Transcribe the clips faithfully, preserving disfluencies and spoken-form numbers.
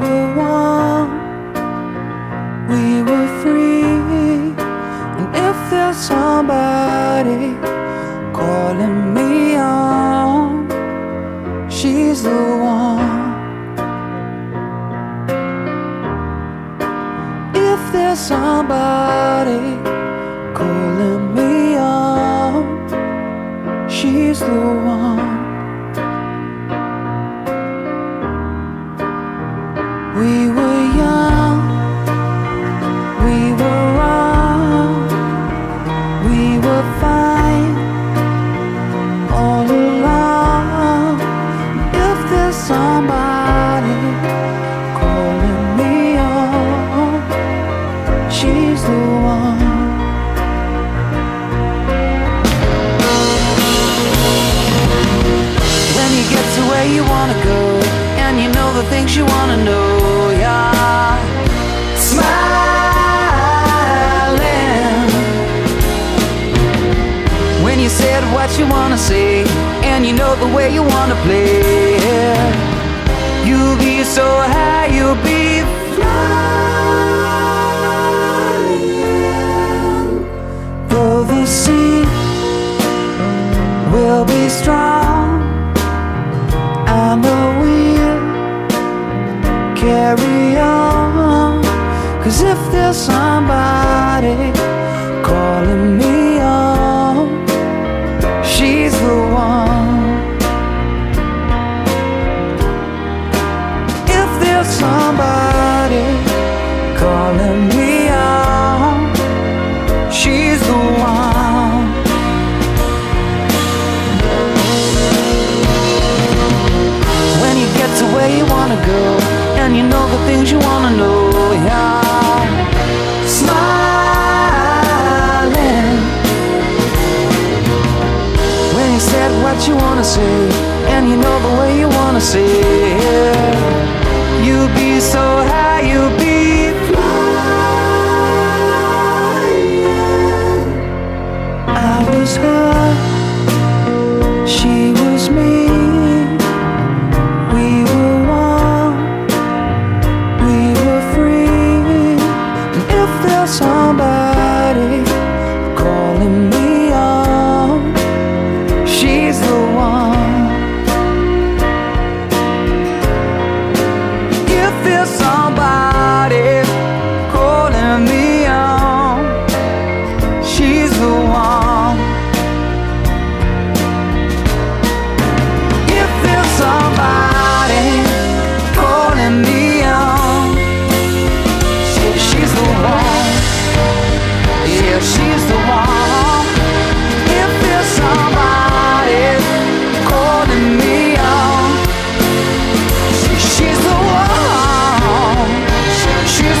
were one, we were free. And if there's somebody calling me on, she's the one. If there's somebody calling me on, she's the one. We were young, we were wrong, we were fine all along. If there's somebody calling me on, she's the one. When you get to where you wanna go, and you know the things you wanna know, said what you wanna say, and you know the way you wanna play. You'll be so high, you'll be flying. Though the sea will be strong, and the wind carry on. 'Cause if there's somebody calling me, she's the one. If there's somebody calling me out, she's the one. When you get to where you wanna go, and you know the things you wanna know, yeah, smile. Said what you wanna say, and you know the way you wanna say it. You'll be so high, you'll be flying. I was her, she was me. We were one, we were free. And if there's somebody calling me, she's the one. If there's somebody calling me on, she's the one. If there's somebody calling me on, she's the one. Yeah, she's the one. If there's somebody calling me on, she's the one. She's the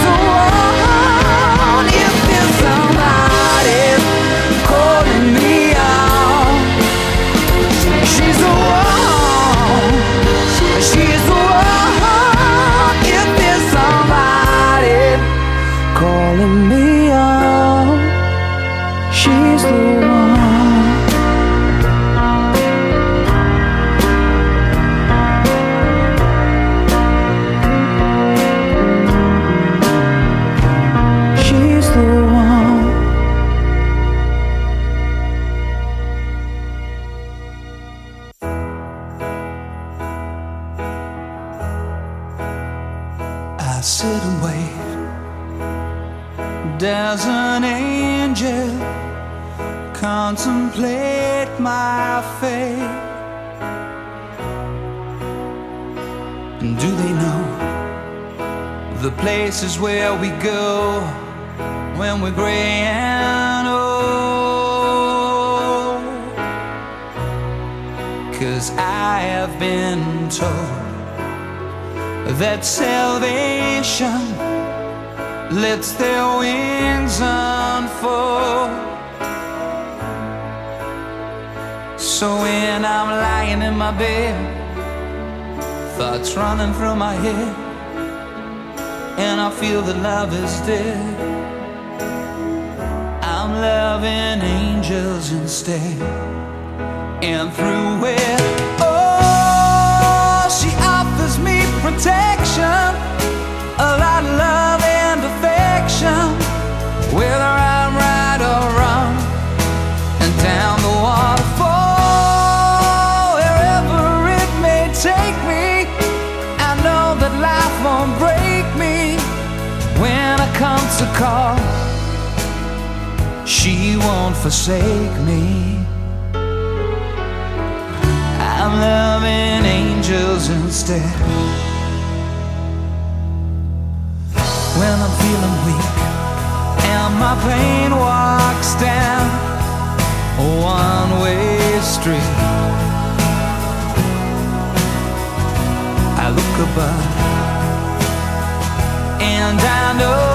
one. If there's somebody calling me on, she's the one. She's the one. If there's somebody calling me on, she's the one. I sit and wait. Does an angel contemplate my fate? And do they know the places where we go when we're gray and old? 'Cause I have been told that salvation lets their wings unfold. So when I'm lying in my bed, thoughts running through my head, and I feel that love is dead, I'm loving angels instead. And through it, oh, she offers me protection. me when it comes to call. She won't forsake me. I'm loving angels instead. When I'm feeling weak and my pain walks down a one-way street, I look above and I know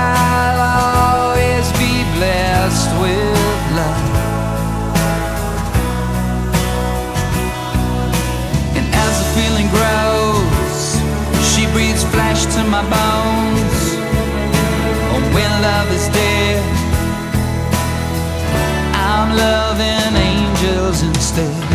I'll always be blessed with love. And as the feeling grows, she breathes flesh to my bones. And when love is dead, I'm loving angels instead.